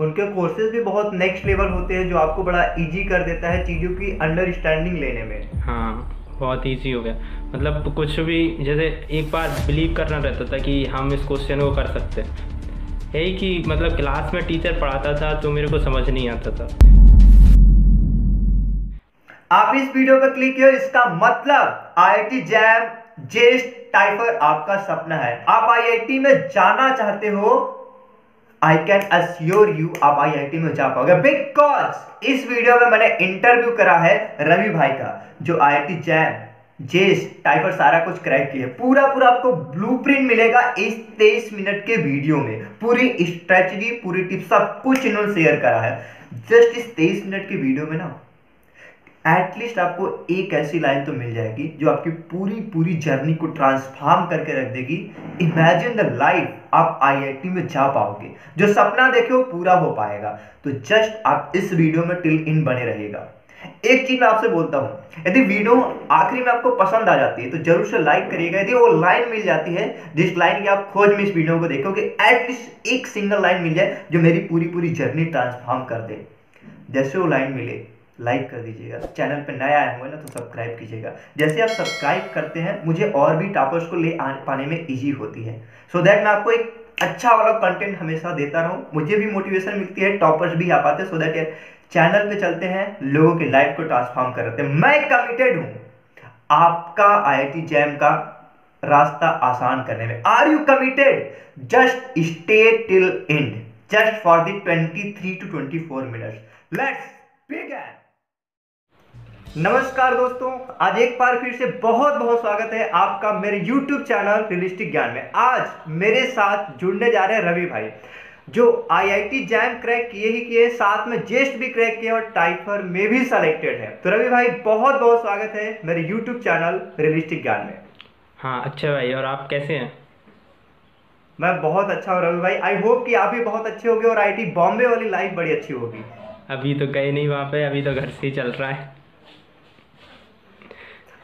उनके कोर्सेज भी बहुत नेक्स्ट लेवल होते हैं जो आपको बड़ा इजी कर देता है चीज़ों की अंडरस्टैंडिंग लेने में। हाँ, बहुत इजी हो गया। मतलब कुछ भी, जैसे एक बार बिलीव करना रहता था कि हम इस क्वेश्चन को कर सकते हैं, यही कि मतलब क्लास में टीचर पढ़ाता था तो मेरे को समझ नहीं आता था। आप इस वीडियो पर क्लिक किया, इसका मतलब IIT जैम जेस्ट टाइफर आपका सपना है। आप IIT में जाना चाहते हो, I can assure you आप IIT में जा पाओगे, बिकॉज इस वीडियो में मैंने इंटरव्यू करा है रवि भाई का, जो IIT जैम जेस्ट टाइफर सारा कुछ क्रैक किया है। पूरा आपको ब्लूप्रिंट मिलेगा इस 23 मिनट के वीडियो में, पूरी स्ट्रेटजी, पूरी टिप्स, सब कुछ इन्होंने शेयर करा है जस्ट इस 23 मिनट के वीडियो में ना। एटलीस्ट आपको एक ऐसी लाइन तो मिल जाएगी जो आपकी पूरी जर्नी को ट्रांसफॉर्म करके रख देगी। इमेजिन द लाइफ, आप IIT में जा पाओगे, जो सपना देखे वो पूरा हो पाएगा। तो जस्ट आप इस वीडियो में टिल इन बने रहेगा। एक चीज मैं आपसे बोलता हूँ, यदि वीडियो आखिरी में आपको पसंद आ जाती है तो जरूर से लाइक करिएगा। यदि वो लाइन मिल जाती है जिस लाइन की आप खोज में इस वीडियो को देखोगे, एटलीस्ट एक सिंगल लाइन मिल जाए जो मेरी पूरी जर्नी ट्रांसफॉर्म कर दे, जैसे वो लाइन मिले लाइक कर दीजिएगा। चैनल पर नया आए होंगे ना तो सब्सक्राइब कीजिएगा। जैसे आप सब्सक्राइब करते हैं, मुझे और भी टॉपर्स को ले आ पाने में इजी होती है, सो दैट मैं आपको एक अच्छा वाला कंटेंट हमेशा देता रहूँ। मुझे भी मोटिवेशन मिलती है, टॉपर्स भी आ पाते हैं, सो दैट यार चैनल पे चलते हैं, लोगों की लाइफ को ट्रांसफॉर्म करते हैं। मैं कमिटेड हूँ आपका IIT जैम का रास्ता आसान करने में। Are you committed? Just stay till end, just for the 23 to 24 minutes. Let's begin. नमस्कार दोस्तों, आज एक बार फिर से बहुत स्वागत है आपका मेरे YouTube चैनल रियलिस्टिक ज्ञान में। आज मेरे साथ जुड़ने जा रहे हैं रवि भाई, जो IIT जैम क्रैक किए, साथ में जेस्ट भी क्रैक किए और टाइफर में भी सेलेक्टेड है। तो रवि भाई बहुत स्वागत है मेरे YouTube चैनल रियलिस्टिक ज्ञान में। हाँ अच्छा भाई, और आप कैसे हैं? मैं बहुत अच्छा हूँ रवि भाई। आई होप कि आप भी बहुत अच्छे होंगे और IIT बॉम्बे वाली लाइफ बड़ी अच्छी होगी। अभी तो गए नहीं वहाँ पे, अभी तो घर से ही चल रहा है।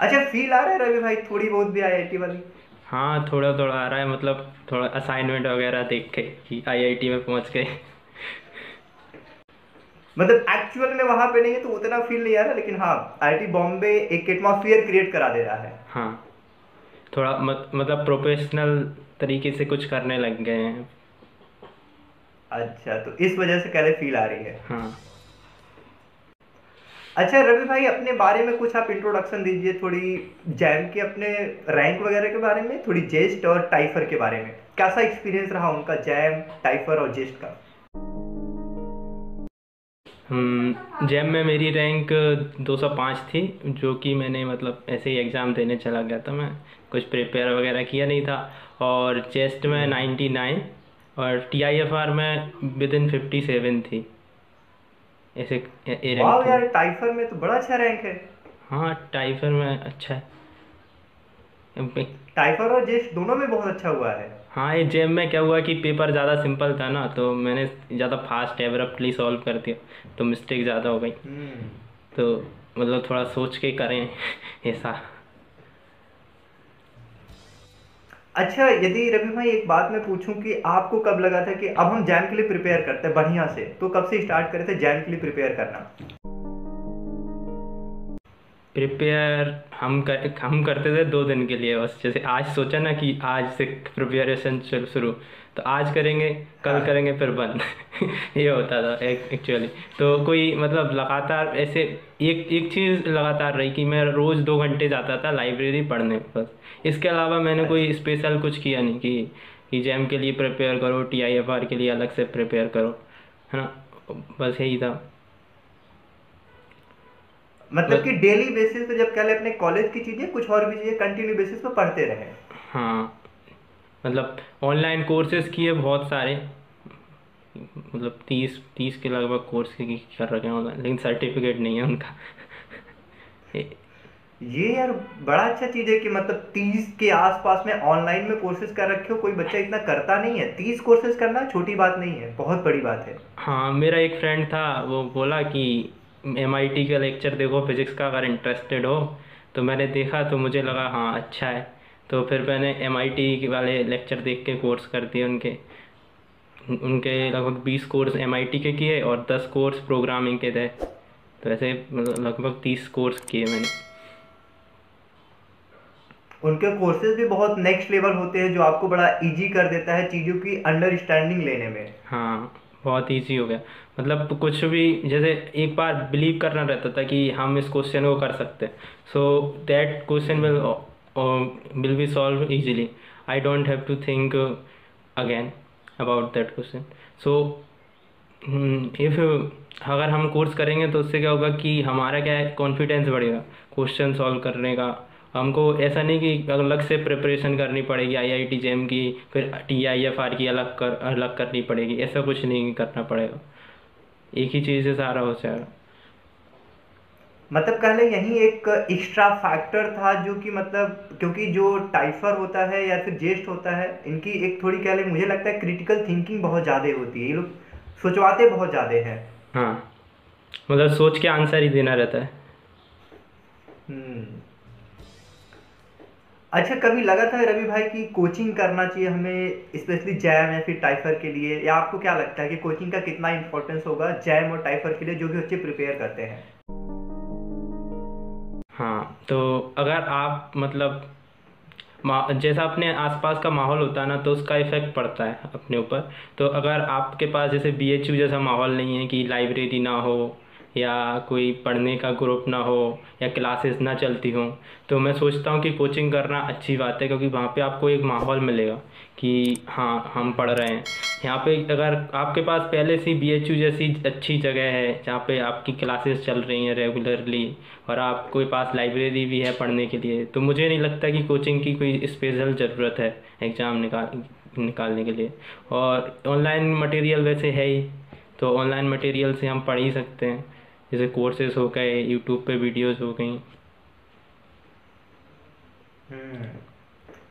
अच्छा, फील आ रहा है रवि भाई थोड़ी बहुत भी IIT वाली? हाँ थोड़ा आ रहा है, मतलब थोड़ा असाइनमेंट वगैरह देख के कि IIT में पहुंच गए। मतलब एक्चुअल में वहाँ पे नहीं है तो उतना फील नहीं आ रहा, लेकिन हाँ IIT बॉम्बे एक एटमॉस्फेयर क्रिएट करा दे रहा है। हाँ थोड़ा मतलब प्रोफेशनल तरीके से कुछ करने लग गए हैं। अच्छा, तो इस वजह से कहते फील आ रही है। हाँ अच्छा रवि भाई, अपने बारे में कुछ आप इंट्रोडक्शन दीजिए, थोड़ी जैम के अपने रैंक वगैरह के बारे में, थोड़ी जेस्ट और टाइफर के बारे में। कैसा एक्सपीरियंस रहा उनका जैम, टाइफर और जेस्ट का? जैम में मेरी रैंक 205 थी, जो कि मैंने मतलब ऐसे ही एग्ज़ाम देने चला गया था, मैं कुछ प्रिपेयर वगैरह किया नहीं था। और जेस्ट में 99 और TIFR में विदिन 57 थी। ऐसे वाह यार, टाइफर में तो बड़ा अच्छा रैंक है। हाँ टाइफर में अच्छा है। टाइफर और जेस्ट दोनों में बहुत अच्छा हुआ है। हाँ ये जेम में क्या हुआ कि पेपर ज़्यादा सिंपल था ना, तो मैंने ज़्यादा फास्ट एब्रप्टली सॉल्व कर दिया, तो मिस्टेक ज़्यादा हो गई। तो मतलब थोड़ा सोच के करें ऐसा। अच्छा यदि रवि भाई एक बात मैं पूछूं कि आपको कब लगा था कि अब हम जैम के लिए प्रिपेयर करते हैं बढ़िया से, तो कब से स्टार्ट करे थे जैम के लिए प्रिपेयर करना? प्रिपेयर हम करते थे 2 दिन के लिए बस। जैसे आज सोचा ना कि आज से प्रिपेरेशन शुरू, तो आज करेंगे, कल करेंगे, फिर बंद ये होता था एक्चुअली। तो कोई मतलब लगातार ऐसे एक चीज़ लगातार रही कि मैं रोज़ 2 घंटे जाता था लाइब्रेरी पढ़ने, बस। इसके अलावा मैंने कोई स्पेशल कुछ किया नहीं कि जैम के लिए प्रिपेयर करो, TIFR के लिए अलग से प्रिपेयर करो, है ना, बस यही था। मतलब कि डेली बेसिस पे जब कहले अपने कॉलेज की चीज़ें, कुछ और भी चीज़ें कंटिन्यू बेसिस पे पढ़ते रहे। हाँ मतलब ऑनलाइन कोर्सेज किए बहुत सारे, मतलब 30 के लगभग कोर्स कर रखे हैं ऑनलाइन, लेकिन सर्टिफिकेट नहीं है उनका ये यार बड़ा अच्छा चीज़ है कि मतलब 30 के आसपास में ऑनलाइन में कोर्सेज कर रखे हो, कोई बच्चा इतना करता नहीं है। 30 कोर्सेज करना छोटी बात नहीं है, बहुत बड़ी बात है। हाँ मेरा एक फ्रेंड था, वो बोला कि MIT का लेक्चर देखो फिजिक्स का, अगर इंटरेस्टेड हो। तो मैंने देखा तो मुझे लगा हाँ अच्छा है, तो फिर मैंने MIT वाले लेक्चर देख के कोर्स कर दिए उनके। उनके लगभग 20 कोर्स MIT के किए और 10 कोर्स प्रोग्रामिंग के थे, तो ऐसे लगभग 30 कोर्स किए मैंने। उनके कोर्सेज भी बहुत नेक्स्ट लेवल होते हैं जो आपको बड़ा इजी कर देता है चीज़ों की अंडरस्टैंडिंग लेने में। हाँ, बहुत इजी हो गया, मतलब कुछ भी, जैसे एक बार बिलीव करना रहता था कि हम इस क्वेश्चन को कर सकते हैं, so that question will be solve easily, I don't have to think again about that question. So if अगर हम कोर्स करेंगे तो उससे क्या होगा कि हमारा क्या है, कॉन्फिडेंस बढ़ेगा क्वेश्चन सॉल्व करने का। हमको ऐसा नहीं कि अलग से प्रिपरेशन करनी पड़ेगी IIT JAM की, फिर TIFR की अलग करनी पड़ेगी, ऐसा कुछ नहीं करना पड़ेगा, एक ही चीज़ से सारा हो जाएगा। मतलब कहले यही एक एक्स्ट्रा फैक्टर था जो कि मतलब क्योंकि जो टाइफर होता है या फिर जेस्ट होता है, इनकी एक थोड़ी कहले मुझे लगता है क्रिटिकल थिंकिंग बहुत ज़्यादा होती है, ये लोग सोचवाते बहुत ज़्यादा हैं। हाँ, मतलब सोच के आंसर ही देना रहता है। अच्छा, कभी लगा था रवि भाई कि कोचिंग करना चाहिए हमें स्पेशली जैम या फिर टाइफर के लिए, या आपको क्या लगता है कि कोचिंग का कितना इम्पोर्टेंस होगा जैम और टाइफर के लिए जो भी बच्चे प्रिपेयर करते हैं? हाँ, तो अगर आप मतलब जैसा अपने आसपास का माहौल होता है ना, तो उसका इफेक्ट पड़ता है अपने ऊपर। तो अगर आपके पास जैसे BHU जैसा माहौल नहीं है कि लाइब्रेरी ना हो या कोई पढ़ने का ग्रुप ना हो या क्लासेस ना चलती हों, तो मैं सोचता हूँ कि कोचिंग करना अच्छी बात है, क्योंकि वहाँ पे आपको एक माहौल मिलेगा कि हाँ हम पढ़ रहे हैं। यहाँ पे अगर आपके पास पहले से BHU जैसी अच्छी जगह है जहाँ पे आपकी क्लासेस चल रही हैं रेगुलरली और आपके पास लाइब्रेरी भी है पढ़ने के लिए, तो मुझे नहीं लगता कि कोचिंग की कोई स्पेशल ज़रूरत है एग्ज़ाम निकालने के लिए। और ऑनलाइन मटेरियल वैसे है ही, तो ऑनलाइन मटेरियल से हम पढ़ ही सकते हैं, जैसे कोर्सेज हो गए, यूट्यूब पे वीडियोस हो गई।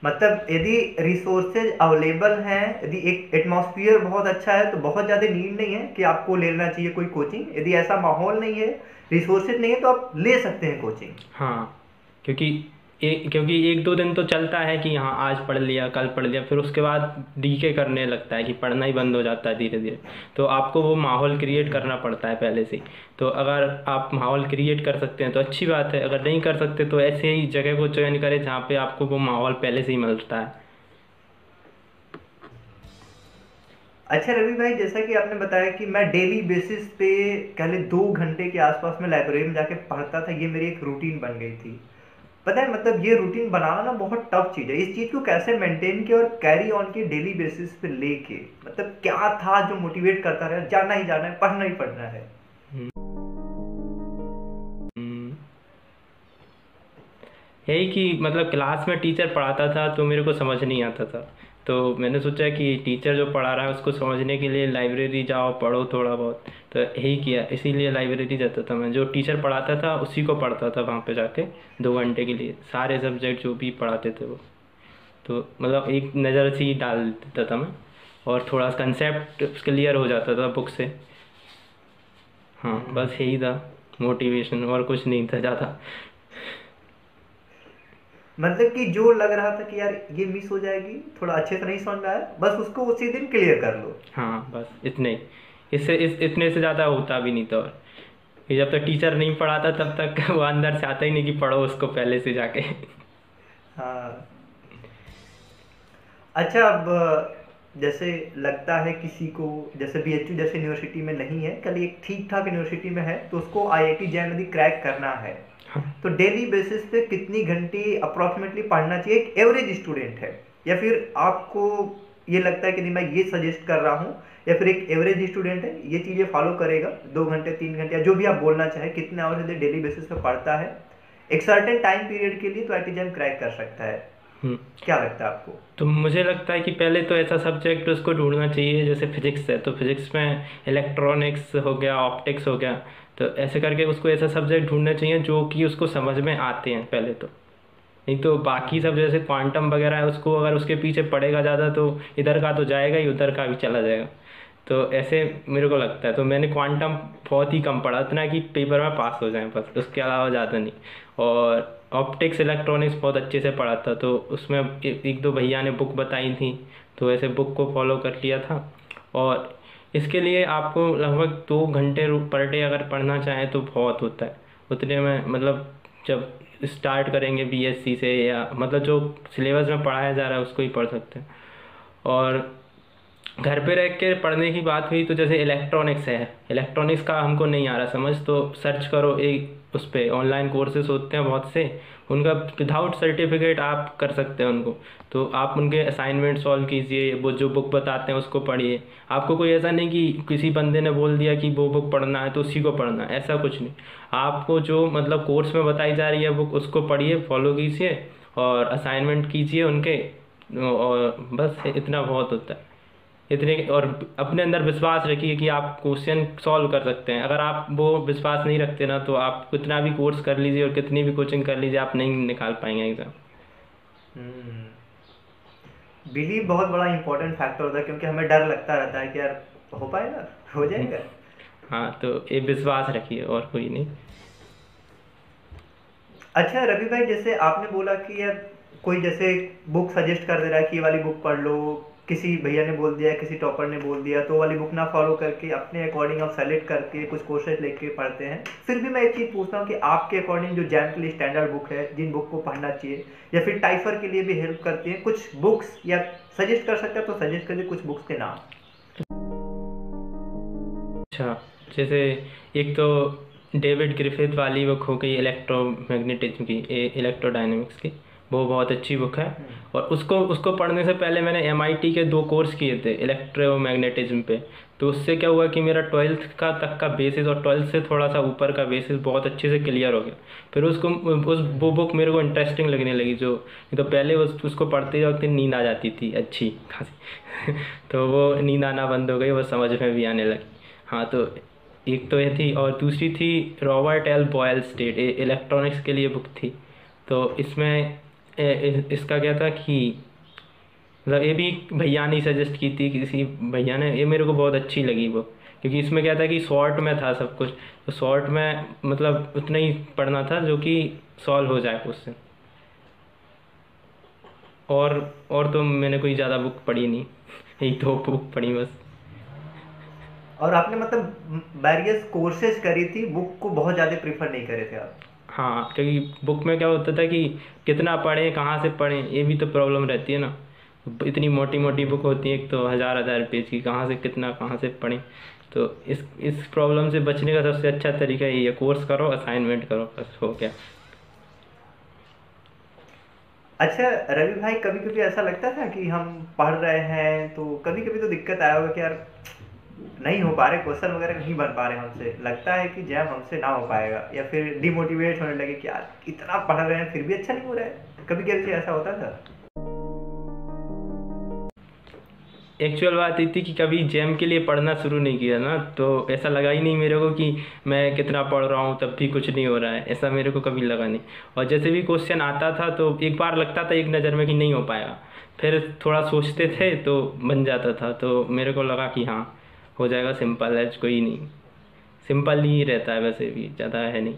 मतलब यदि रिसोर्सेज अवेलेबल हैं, यदि एक एटमॉस्फियर बहुत अच्छा है, तो बहुत ज़्यादा नीड नहीं है कि आपको लेना चाहिए कोई कोचिंग। यदि ऐसा माहौल नहीं है, रिसोर्सेज नहीं है, तो आप ले सकते हैं कोचिंग। हाँ, क्योंकि एक दो दिन तो चलता है कि हाँ आज पढ़ लिया कल पढ़ लिया, फिर उसके बाद डीके करने लगता है कि पढ़ना ही बंद हो जाता है धीरे धीरे। तो आपको वो माहौल क्रिएट करना पड़ता है पहले से। तो अगर आप माहौल क्रिएट कर सकते हैं तो अच्छी बात है, अगर नहीं कर सकते तो ऐसे ही जगह को चयन करें जहाँ पे आपको वो माहौल पहले से ही मिलता है। अच्छा रवि भाई, जैसा कि आपने बताया कि मैं डेली बेसिस पे पहले 2 घंटे के आसपास में लाइब्रेरी में जाके पढ़ता था, ये मेरी एक रूटीन बन गई थी। पता है, मतलब ये रूटीन बनाना ना बहुत टफ चीज़ है। इस चीज़ को कैसे मेंटेन किया और कैरी ऑन की डेली बेसिस पे लेके, मतलब क्या था जो मोटिवेट करता रहा जाना ही जाना है, पढ़ना ही पढ़ना है? यही कि मतलब क्लास में टीचर पढ़ाता था तो मेरे को समझ नहीं आता था, तो मैंने सोचा कि टीचर जो पढ़ा रहा है उसको समझने के लिए लाइब्रेरी जाओ, पढ़ो थोड़ा बहुत, तो यही किया। इसीलिए लाइब्रेरी जाता था मैं, जो टीचर पढ़ाता था उसी को पढ़ता था वहाँ पे जाके 2 घंटे के लिए, सारे सब्जेक्ट जो भी पढ़ाते थे वो, तो मतलब एक नज़र से ही डाल देता था मैं, और थोड़ा कंसेप्ट क्लियर हो जाता था बुक से। हाँ, बस यही था मोटिवेशन, और कुछ नहीं था ज़्यादा। मतलब कि जो लग रहा था कि यार ये मिस हो जाएगी, थोड़ा अच्छे से नहीं समझ में आया, बस उसको उसी दिन क्लियर कर लो। हाँ, बस इतने, इतने से ज़्यादा होता भी नहीं था। और जब तक टीचर नहीं पढ़ाता तब तक वो अंदर से आता ही नहीं कि पढ़ो उसको पहले से जाके। हाँ। अच्छा, अब जैसे लगता है किसी को जैसे BHU जैसे यूनिवर्सिटी में नहीं है, कल एक ठीक ठाक यूनिवर्सिटी में है, तो उसको IIT JAM यदि क्रैक करना है तो डेली बेसिस पे कितनी घंटे अप्रॉक्सीमेटली पढ़ना चाहिए एक एवरेज स्टूडेंट है? या फिर आपको ये लगता है कि नहीं मैं ये सजेस्ट कर रहा हूँ, या फिर एक एवरेज स्टूडेंट है ये चीज़ें फॉलो करेगा 2 घंटे 3 घंटे या जो भी आप बोलना चाहें, कितने आवर्स डेली बेसिस पे पढ़ता है एक सर्टेन टाइम पीरियड के लिए तो IIT JAM क्रैक कर सकता है? क्या लगता है आपको? तो मुझे लगता है कि पहले तो ऐसा सब्जेक्ट उसको ढूंढना चाहिए, जैसे फिजिक्स है तो फिजिक्स में इलेक्ट्रॉनिक्स हो गया, ऑप्टिक्स हो गया, तो ऐसे करके उसको ऐसा सब्जेक्ट ढूंढना चाहिए जो कि उसको समझ में आते हैं पहले तो। नहीं तो बाकी सब जैसे क्वांटम वगैरह है, उसको अगर उसके पीछे पड़ेगा ज़्यादा तो इधर का तो जाएगा ही, उधर का भी चला जाएगा, तो ऐसे मेरे को लगता है। तो मैंने क्वांटम बहुत ही कम पढ़ा, इतना कि पेपर में पास हो जाए बस, उसके अलावा ज़्यादा नहीं। और ऑप्टिक्स इलेक्ट्रॉनिक्स बहुत अच्छे से पढ़ा था, तो उसमें 1-2 भैया ने बुक बताई थी तो ऐसे बुक को फॉलो कर लिया था। और इसके लिए आपको लगभग 2 घंटे पर डे अगर पढ़ना चाहें तो बहुत होता है उतने में। मतलब जब स्टार्ट करेंगे बीएससी से या मतलब जो सिलेबस में पढ़ाया जा रहा है उसको ही पढ़ सकते हैं। और घर पे रह के पढ़ने की बात हुई तो जैसे इलेक्ट्रॉनिक्स है, इलेक्ट्रॉनिक्स का हमको नहीं आ रहा समझ तो सर्च करो एक उस पर, ऑनलाइन कोर्सेस होते हैं बहुत से, उनका विदाउट सर्टिफिकेट आप कर सकते हैं उनको। तो आप उनके असाइनमेंट सॉल्व कीजिए, वो जो बुक बताते हैं उसको पढ़िए। आपको कोई ऐसा नहीं कि किसी बंदे ने बोल दिया कि वो बुक पढ़ना है तो उसी को पढ़ना है, ऐसा कुछ नहीं। आपको जो मतलब कोर्स में बताई जा रही है बुक उसको पढ़िए, फॉलो कीजिए और असाइनमेंट कीजिए उनके, और बस इतना बहुत होता है इतने। और अपने अंदर विश्वास रखिए कि आप क्वेश्चन सॉल्व कर सकते हैं। अगर आप वो विश्वास नहीं रखते ना तो आप कितना भी कोर्स कर लीजिए और कितनी भी कोचिंग कर लीजिए आप नहीं निकाल पाएंगे एग्ज़ाम। बिलीव बहुत बड़ा इंपॉर्टेंट फैक्टर होता है क्योंकि हमें डर लगता रहता है कि यार हो पाएगा, हो जाएगा। हाँ, तो ये विश्वास रखिए और कोई नहीं। अच्छा रवि भाई, जैसे आपने बोला कि यार कोई जैसे बुक सजेस्ट कर दे रहा है कि ये वाली बुक पढ़ लो, किसी भैया ने बोल दिया, किसी टॉपर ने बोल दिया, तो वाली बुक ना फॉलो करके अपने अकॉर्डिंग आप सेलेक्ट करके कुछ कोर्सेज लेके पढ़ते हैं। फिर भी मैं एक चीज़ पूछता हूँ कि आपके अकॉर्डिंग जो जैम के लिए स्टैंडर्ड बुक है, जिन बुक को पढ़ना चाहिए या फिर टाइफर के लिए भी हेल्प करती है कुछ बुक्स, या सजेस्ट कर सकते हैं तो सजेस्ट करिए कुछ बुक्स के नाम। अच्छा, जैसे एक तो डेविड ग्रिफिथ वाली बुक हो गई इलेक्ट्रोमैग्नेटिज्म की, इलेक्ट्रोडायनेमिक्स की, वो बहुत अच्छी बुक है। और उसको उसको पढ़ने से पहले मैंने MIT के 2 कोर्स किए थे इलेक्ट्रोमैग्नेटिज्म पे, तो उससे क्या हुआ कि मेरा 12th का तक का बेसिस और 12th से थोड़ा सा ऊपर का बेसिस बहुत अच्छे से क्लियर हो गया। फिर उसको उस वो बुक मेरे को इंटरेस्टिंग लगने लगी, जो तो पहले उसको पढ़ते वक्त नींद आ जाती थी अच्छी खासी तो वो नींद आना बंद हो गई, वो समझ में भी आने लगी। हाँ, तो एक तो ये थी और दूसरी थी रॉबर्ट एल बॉयलस्टेड, इलेक्ट्रॉनिक्स के लिए बुक थी। तो इसमें इसका क्या था कि मतलब ये भी भैया ने सजेस्ट की थी, किसी भैया ने, ये मेरे को बहुत अच्छी लगी वो, क्योंकि इसमें क्या था कि शॉर्ट में था सब कुछ, तो शॉर्ट में मतलब उतना ही पढ़ना था जो कि सॉल्व हो जाए क्वेश्चन। और तो मैंने कोई ज़्यादा बुक पढ़ी नहीं, एक 2 बुक पढ़ी बस। और आपने मतलब वेरियस कोर्सेज करी थी, बुक को बहुत ज़्यादा प्रीफर नहीं करे थे आप। हाँ, क्योंकि बुक में क्या होता था कि कितना पढ़ें, कहाँ से पढ़ें, ये भी तो प्रॉब्लम रहती है ना। इतनी मोटी मोटी बुक होती है, एक तो 1000-1000 पेज की, कहाँ से कितना, कहाँ से पढ़ें। तो इस प्रॉब्लम से बचने का सबसे अच्छा तरीका यही है, कोर्स करो, असाइनमेंट करो, बस हो गया। अच्छा रवि भाई, कभी कभी ऐसा लगता था कि हम पढ़ रहे हैं तो कभी कभी तो दिक्कत आया होगा कि यार नहीं हो पा रहे, क्वेश्चन वगैरह नहीं बन पा रहे हमसे, लगता है कि जैम हमसे ना हो पाएगा, या फिर डिमोटिवेट होने लगे कि यार इतना पढ़ रहे हैं फिर भी अच्छा नहीं हो रहा है, कभी कभी ऐसा होता था। एक्चुअल बात ये थी कि कभी जैम के लिए पढ़ना शुरू नहीं किया ना, तो ऐसा लगा ही नहीं मेरे को कि मैं कितना पढ़ रहा हूँ तब भी कुछ नहीं हो रहा है, ऐसा मेरे को कभी लगा नहीं। और जैसे भी क्वेश्चन आता था तो एक बार लगता था एक नज़र में कि नहीं हो पाएगा, फिर थोड़ा सोचते थे तो बन जाता था। तो मेरे को लगा कि हाँ हो जाएगा, सिंपल है, कोई नहीं, सिंपल ही रहता है वैसे भी, ज़्यादा है नहीं।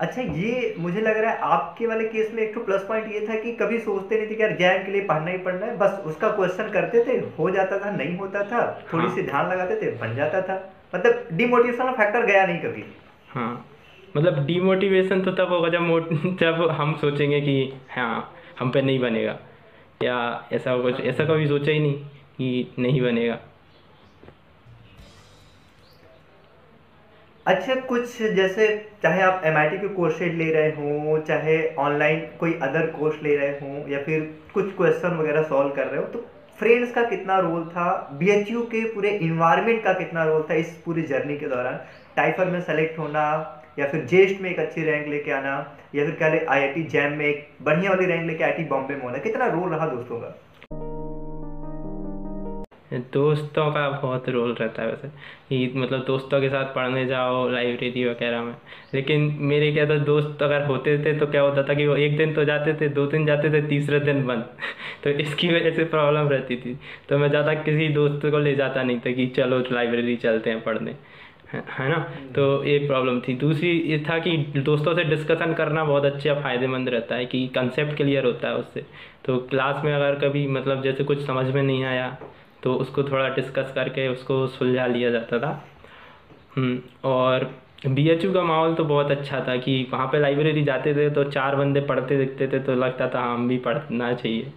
अच्छा, ये मुझे लग रहा है आपके वाले केस में एक तो प्लस पॉइंट ये था कि कभी सोचते नहीं थे कि यार जैम के लिए पढ़ना ही पढ़ना है, बस उसका क्वेश्चन करते थे, हो जाता था नहीं होता था, थोड़ी सी ध्यान लगाते थे बन जाता था, मतलब डिमोटिवेशनल फैक्टर गया नहीं कभी। हाँ, मतलब डिमोटिवेशन तो तब होगा जब हम सोचेंगे कि हाँ हम पे नहीं बनेगा, या ऐसा कुछ, ऐसा कभी सोचा ही नहीं कि नहीं बनेगा। अच्छा, कुछ जैसे चाहे आप MIT के कोर्सेज ले रहे हों, चाहे ऑनलाइन कोई अदर कोर्स ले रहे हों, या फिर कुछ क्वेश्चन वगैरह सॉल्व कर रहे हो, तो फ्रेंड्स का कितना रोल था, BHU के पूरे इन्वायरमेंट का कितना रोल था इस पूरी जर्नी के दौरान, टाइफर में सेलेक्ट होना, या फिर JEST में एक अच्छी रैंक लेके आना, या फिर कह लें IIT JAM में एक बढ़िया वाली रैंक लेके IIT बॉम्बे में होना, कितना रोल रहा दोस्तों का? दोस्तों का बहुत रोल रहता है वैसे कि मतलब दोस्तों के साथ पढ़ने जाओ लाइब्रेरी वगैरह में, लेकिन मेरे क्या था, दोस्त अगर होते थे तो क्या होता था कि वो एक दिन तो जाते थे, 2 दिन जाते थे, तीसरे दिन बंद तो इसकी वजह से प्रॉब्लम रहती थी। तो मैं ज़्यादा किसी दोस्त को ले जाता नहीं था कि चलो लाइब्रेरी चलते हैं पढ़ने, है ना। तो एक प्रॉब्लम थी। दूसरी ये था कि दोस्तों से डिस्कशन करना बहुत अच्छा फ़ायदेमंद रहता है कि कंसेप्ट क्लियर होता है उससे। तो क्लास में अगर कभी मतलब जैसे कुछ समझ में नहीं आया तो उसको थोड़ा डिस्कस करके उसको सुलझा लिया जाता था। और BHU का माहौल तो बहुत अच्छा था कि वहाँ पे लाइब्रेरी जाते थे तो चार बंदे पढ़ते दिखते थे तो लगता था हम भी पढ़ना चाहिए।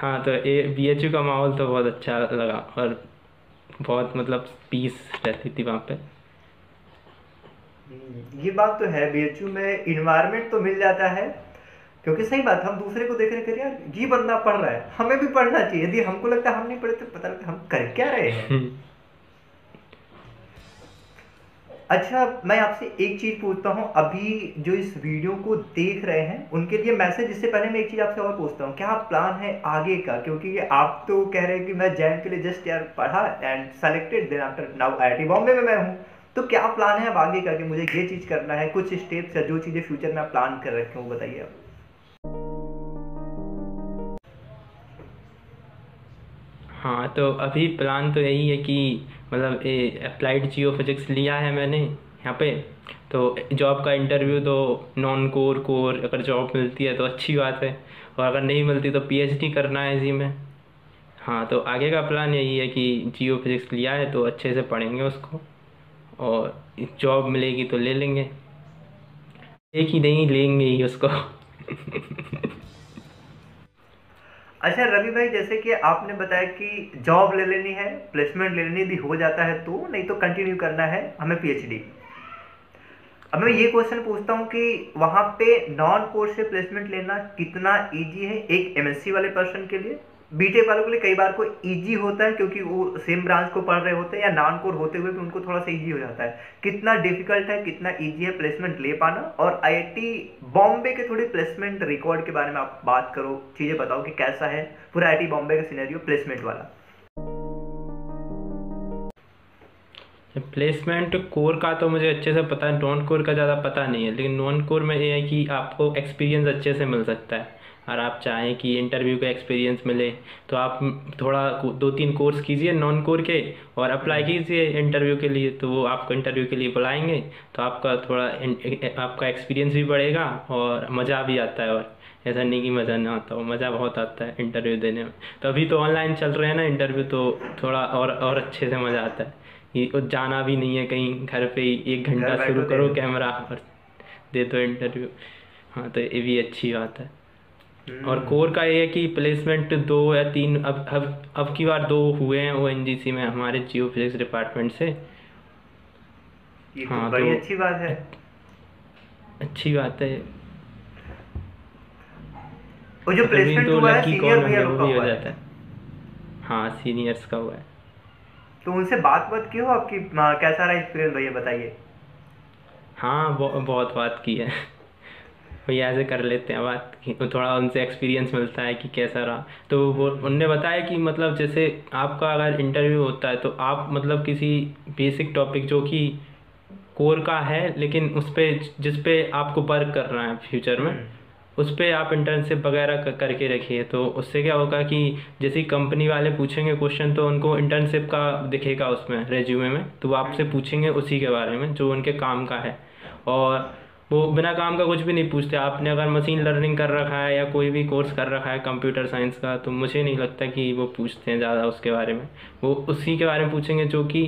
हाँ, तो ये BHU का माहौल तो बहुत अच्छा लगा और बहुत मतलब पीस रहती थी वहाँ पे। ये बात तो है, BHU में इन्वायरमेंट तो मिल जाता है क्योंकि सही बात, हम दूसरे को देख रहे हैं यार ये बंदा पढ़ रहा है, हमें भी पढ़ना चाहिए। यदि हमको लगता है हम नहीं पढ़े तो पता लगता हम कर क्या रहे हैं। अच्छा, मैं आपसे एक चीज़ पूछता हूँ, अभी जो इस वीडियो को देख रहे हैं उनके लिए मैसेज, इससे पहले मैं एक चीज़ आपसे और पूछता हूँ, क्या प्लान है आगे का? क्योंकि आप तो कह रहे हैं कि मैं जैम के लिए जस्ट यार पढ़ा and selected, then after now IIT Bombay में मैं हूँ, तो क्या प्लान है अब आगे का कि मुझे ये चीज़ करना है, कुछ स्टेप्स या जो चीज़ें फ्यूचर में आप प्लान कर रखे हो, बताइए आप। हाँ, तो अभी प्लान तो यही है कि मतलब ये अप्लाइड जियो फिजिक्स लिया है मैंने यहाँ पे, तो जॉब का इंटरव्यू तो नॉन कोर कोर, अगर जॉब मिलती है तो अच्छी बात है और अगर नहीं मिलती तो PhD करना है इसी में। हाँ, तो आगे का प्लान यही है कि जियो फिजिक्स लिया है तो अच्छे से पढ़ेंगे उसको और जॉब मिलेगी तो ले लेंगे, एक ही नहीं लेंगे ही उसको। अच्छा रवि भाई, जैसे कि आपने बताया कि जॉब ले लेनी है, प्लेसमेंट ले लेनी, यदि हो जाता है तो, नहीं तो कंटिन्यू करना है हमें PhD। अब मैं ये क्वेश्चन पूछता हूँ कि वहाँ पे नॉन कोर्स से प्लेसमेंट लेना कितना इजी है एक MSc वाले पर्सन के लिए? BTech वालों के लिए कई बार को ईजी होता है क्योंकि वो सेम ब्रांच को पढ़ रहे होते हैं या नॉन कोर होते हुए भी उनको थोड़ा सा ईजी हो जाता है। कितना डिफिकल्ट है, कितना ईजी है प्लेसमेंट ले पाना? और IIT बॉम्बे के थोड़े प्लेसमेंट रिकॉर्ड के बारे में आप बात करो, चीज़ें बताओ कि कैसा है पूरा IIT बॉम्बे का सिनेरियो प्लेसमेंट वाला। प्लेसमेंट कोर का तो मुझे अच्छे से पता है, नॉन कोर का ज़्यादा पता नहीं है, लेकिन नॉन कोर में ये है कि आपको एक्सपीरियंस अच्छे से मिल सकता है और आप चाहें कि इंटरव्यू का एक्सपीरियंस मिले तो आप थोड़ा 2-3 कोर्स कीजिए नॉन कोर के और अप्लाई कीजिए इंटरव्यू के लिए, तो वो आपको इंटरव्यू के लिए बुलाएंगे तो आपका थोड़ा आपका एक्सपीरियंस भी बढ़ेगा और मज़ा भी आता है। और ऐसा नहीं कि मज़ा ना आता हो, मज़ा बहुत आता है इंटरव्यू देने में। तो अभी तो ऑनलाइन चल रहे हैं ना इंटरव्यू, तो थोड़ा और अच्छे से मज़ा आता है। ये जाना भी नहीं है कहीं, घर पे ही 1 घंटा शुरू करो कैमरा और दे दो इंटरव्यू। हाँ, तो ये भी अच्छी बात है। और कोर का ये है कि प्लेसमेंट 2 या 3 अब की बार 2 हुए हैं ONGC में हमारे जियो फिजिक्स डिपार्टमेंट से। ये हाँ, बड़ी तो अच्छी बात है, अच्छी बात है। और जो प्लेसमेंट हुआ है सीनियर भी हो जाता है। हाँ, सीनियर्स का हुआ है। तो उनसे बात की हो आपकी, कैसा रहा एक्सपीरियंस भैया, बताइए। हाँ, बहुत बात की है भैया, ऐसे कर लेते हैं बात, थोड़ा उनसे एक्सपीरियंस मिलता है कि कैसा रहा। तो वो उनने बताया कि मतलब जैसे आपका अगर इंटरव्यू होता है तो आप मतलब किसी बेसिक टॉपिक जो कि कोर का है लेकिन उस पर जिस पे आपको वर्क करना है फ्यूचर में, उस पर आप इंटर्नशिप वगैरह करके रखिए। तो उससे क्या होगा कि जैसे कंपनी वाले पूछेंगे क्वेश्चन तो उनको इंटर्नशिप का दिखेगा उसमें रेज्यूमे में, तो वो आपसे पूछेंगे उसी के बारे में जो उनके काम का है। और वो बिना काम का कुछ भी नहीं पूछते। आपने अगर मशीन लर्निंग कर रखा है या कोई भी कोर्स कर रखा है कंप्यूटर साइंस का, तो मुझे नहीं लगता कि वो पूछते हैं ज़्यादा उसके बारे में। वो उसी के बारे में पूछेंगे जो कि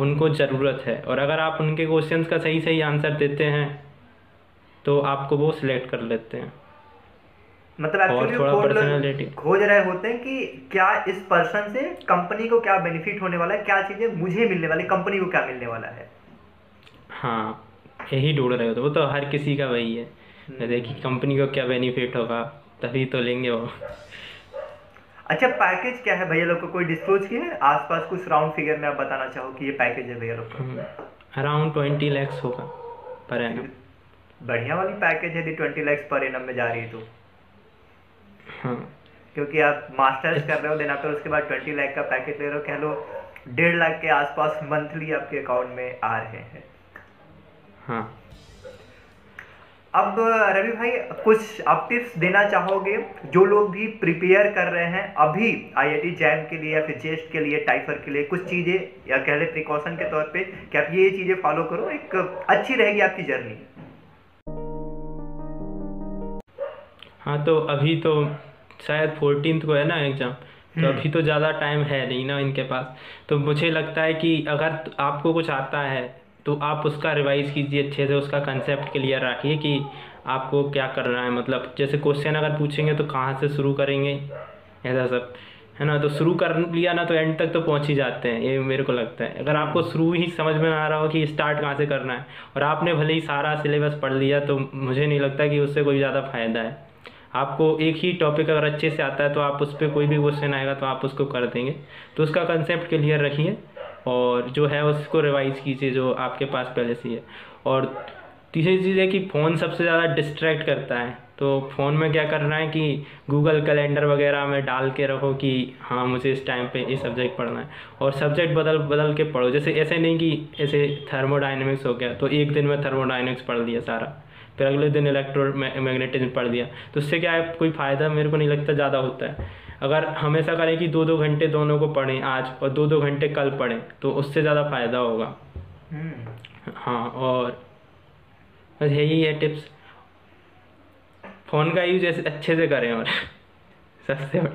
उनको ज़रूरत है, और अगर आप उनके क्वेश्चंस का सही सही आंसर देते हैं तो आपको वो सिलेक्ट कर लेते हैं। मतलब एक्चुअली लोग खोज रहे होते हैं कि क्या इस पर्सन से कंपनी को क्या बेनिफिट होने वाला है, क्या चीज़ें मुझे मिलने वाली, कंपनी को क्या मिलने वाला है। हाँ, यही ढूंढ रहे होते। वो तो हर किसी का वही है, जैसे कि कंपनी को क्या बेनिफिट होगा तभी तो लेंगे वो। अच्छा, पैकेज क्या है भैया लोग को, कोई डिस्क्लोज किया है? आसपास कुछ राउंड फिगर में आप बताना चाहो कि ये पैकेज है भैया लोग का? अराउंड 20 लाख होगा पर एनम। बढ़िया वाली पैकेज है, 20 लाख पर एनम में जा रही है तो। हाँ, क्योंकि आप मास्टर्स कर रहे हो, देन आफ्टर उसके बाद 20 लाख का पैकेज ले रहे हो, कह लो 1.5 लाख के आसपास मंथली आपके अकाउंट में आ रहे हैं। हाँ। अब रवि भाई कुछ आप टिप्स देना चाहोगे जो लोग भी प्रिपेयर कर रहे हैं अभी आईआईटी जैम के लिए या फिर जेस्ट के लिए, टाइफर के लिए, कुछ चीज़ें या कह लें प्रिकॉशन के तौर पे कि आप ये चीज़ें फॉलो करो, एक अच्छी रहेगी आपकी जर्नी? हाँ, तो अभी तो शायद 14th को है ना एग्ज़ाम, तो अभी तो ज़्यादा टाइम है नहीं ना इनके पास। तो मुझे लगता है कि अगर आपको कुछ आता है तो आप उसका रिवाइज़ कीजिए अच्छे से, उसका कंसेप्ट क्लियर रखिए कि आपको क्या करना है। मतलब जैसे क्वेश्चन अगर पूछेंगे तो कहाँ से शुरू करेंगे, ऐसा सब है ना। तो शुरू कर लिया ना तो एंड तक तो पहुँच ही जाते हैं, ये मेरे को लगता है। अगर आपको शुरू ही समझ में ना आ रहा हो कि स्टार्ट कहाँ से करना है और आपने भले ही सारा सिलेबस पढ़ लिया, तो मुझे नहीं लगता कि उससे कोई ज़्यादा फ़ायदा है। आपको एक ही टॉपिक अगर अच्छे से आता है तो आप उस पर कोई भी क्वेश्चन आएगा तो आप उसको कर देंगे। तो उसका कंसेप्ट क्लियर रखिए और जो है उसको रिवाइज़ कीजिए जो आपके पास पहले से है। और तीसरी चीज़ है कि फ़ोन सबसे ज़्यादा डिस्ट्रैक्ट करता है, तो फ़ोन में क्या करना है कि गूगल कैलेंडर वगैरह में डाल के रखो कि हाँ मुझे इस टाइम पे ये सब्जेक्ट पढ़ना है, और सब्जेक्ट बदल बदल के पढ़ो। जैसे ऐसे नहीं कि ऐसे थर्मोडाइनमिक्स हो गया तो एक दिन में थर्मोडाइनमिक्स पढ़ लिया सारा, फिर अगले दिन इलेक्ट्रोमैग्नेटिज्म पढ़ दिया, तो उससे क्या है, कोई फ़ायदा मेरे को नहीं लगता ज़्यादा होता है। अगर हमेशा करें कि 2-2 घंटे दोनों को पढ़ें आज और 2-2 घंटे कल पढ़ें, तो उससे ज़्यादा फ़ायदा होगा। हाँ, और बस यही है टिप्स। फ़ोन का यूज अच्छे से करें और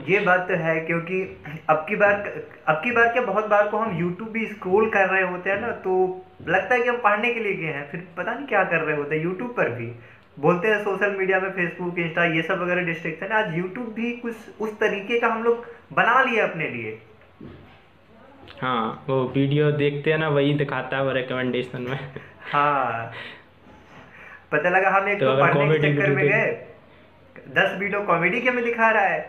ये बात तो है, क्योंकि अब की बार क्या बहुत बार को हम YouTube भी स्क्रॉल कर रहे होते हैं ना, तो लगता है कि हम पढ़ने के लिए गए हैं, फिर पता नहीं क्या कर रहे होते हैं। YouTube पर भी बोलते हैं सोशल मीडिया में फेसबुक, इंस्टा, ये सब वगैरह डिस्ट्रैक्शन है। आज YouTube भी कुछ उस तरीके का हम लोग बना लिए अपने लिए। हाँ, वो वीडियो देखते हैं ना, वही दिखाता है वो रिकमेंडेशन में। हाँ, पता लगा हम एक तो पढ़ने के चक्कर में गए, 10 वीडियो कॉमेडी के में दिखा रहा है।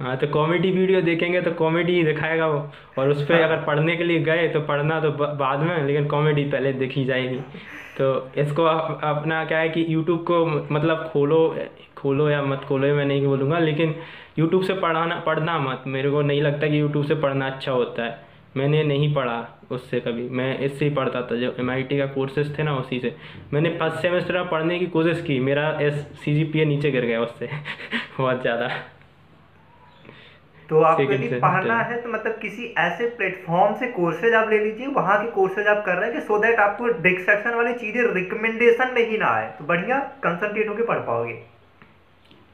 हाँ, तो कॉमेडी वीडियो देखेंगे तो कॉमेडी ही दिखाएगा वो, और उस पर अगर पढ़ने के लिए गए तो पढ़ना तो बाद में, लेकिन कॉमेडी पहले देखी जाएगी। तो इसको अपना क्या है कि यूट्यूब को मतलब खोलो या मत खोलो, मैं नहीं बोलूँगा, लेकिन यूट्यूब से पढ़ना मत। मेरे को नहीं लगता कि यूट्यूब से पढ़ना अच्छा होता है। मैंने नहीं पढ़ा उससे कभी, मैं इससे ही पढ़ता था जो MIT का कोर्सेज थे ना, उसी से मैंने फर्स्ट सेमेस्टर में पढ़ने की कोशिश की, मेरा CGPA नीचे गिर गया उससे बहुत ज़्यादा। तो आपको यदि पढ़ना है तो मतलब किसी ऐसे प्लेटफॉर्म से कोर्सेज आप ले लीजिए, वहाँ के कोर्सेज आप कर रहे हैं कि सो दैट आपको डिस्ट्रैक्शन वाली चीज़ें रिकमेंडेशन में ही ना आए, तो बढ़िया कंसंट्रेट होकर पढ़ पाओगे।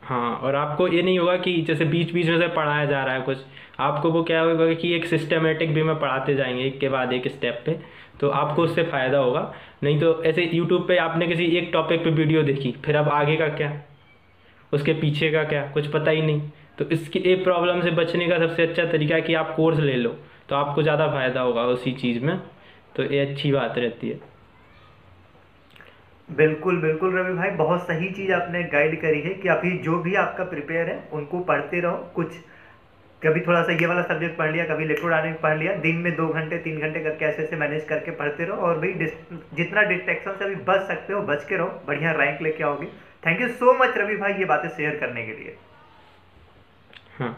हाँ, और आपको ये नहीं होगा कि जैसे बीच बीच में से पढ़ाया जा रहा है कुछ, आपको वो क्या होगा कि एक सिस्टमेटिक वे में पढ़ाते जाएंगे एक के बाद एक स्टेप पे, तो आपको उससे फ़ायदा होगा। नहीं तो ऐसे यूट्यूब पे आपने किसी एक टॉपिक पे वीडियो देखी, फिर अब आगे का क्या, उसके पीछे का क्या, कुछ पता ही नहीं। तो इसकी एक प्रॉब्लम से बचने का सबसे अच्छा तरीका है कि आप कोर्स ले लो, तो आपको ज़्यादा फ़ायदा होगा उसी चीज़ में। तो ये अच्छी बात रहती है। बिल्कुल बिल्कुल रवि भाई, बहुत सही चीज़ आपने गाइड करी है कि अभी जो भी आपका प्रिपेयर है उनको पढ़ते रहो। कुछ कभी थोड़ा सा ये वाला सब्जेक्ट पढ़ लिया, कभी इलेक्ट्रोडायनेमिक्स पढ़ लिया, दिन में 2 घंटे 3 घंटे करके ऐसे ऐसे मैनेज करके पढ़ते रहो, और भाई जितना डिस्ट्रैक्शन से अभी बच सकते हो बच के रहो, बढ़िया रैंक लेके आओगे। Thank you so much Ravi भाई ये बातें शेयर करने के लिए। हाँ,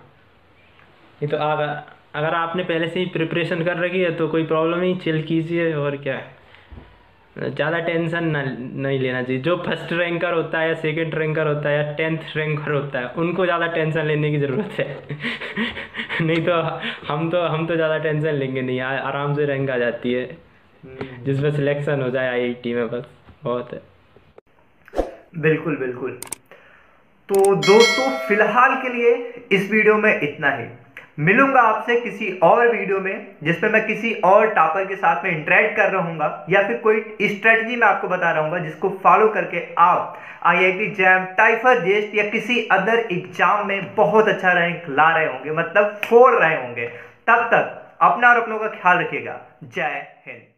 ये तो अगर आपने पहले से ही प्रिपरेशन कर रखी है तो कोई प्रॉब्लम नहीं, चिल कीजिए और क्या है, ज़्यादा टेंशन नहीं लेना चाहिए। जो फर्स्ट रैंकर होता है या सेकेंड रैंकर होता है या 10th रैंकर होता है, उनको ज़्यादा टेंशन लेने की ज़रूरत है नहीं तो हम तो ज़्यादा टेंशन लेंगे नहीं, आराम से रैंक आ जाती है जिसमें सिलेक्शन हो जाए IIT में, बस बहुत है। बिल्कुल बिल्कुल। तो दोस्तों फिलहाल के लिए इस वीडियो में इतना ही। मिलूंगा आपसे किसी और वीडियो में जिसमें मैं किसी और टॉपर के साथ में इंटरेक्ट कर रहूंगा या फिर कोई स्ट्रेटजी मैं आपको बता रहूंगा जिसको फॉलो करके आप IIT जैम, टाइफर, जेस्ट या किसी अदर एग्जाम में बहुत अच्छा रैंक ला रहे होंगे, मतलब फोड़ रहे होंगे। तब तक अपना और अपनों का ख्याल रखिएगा। जय हिंद।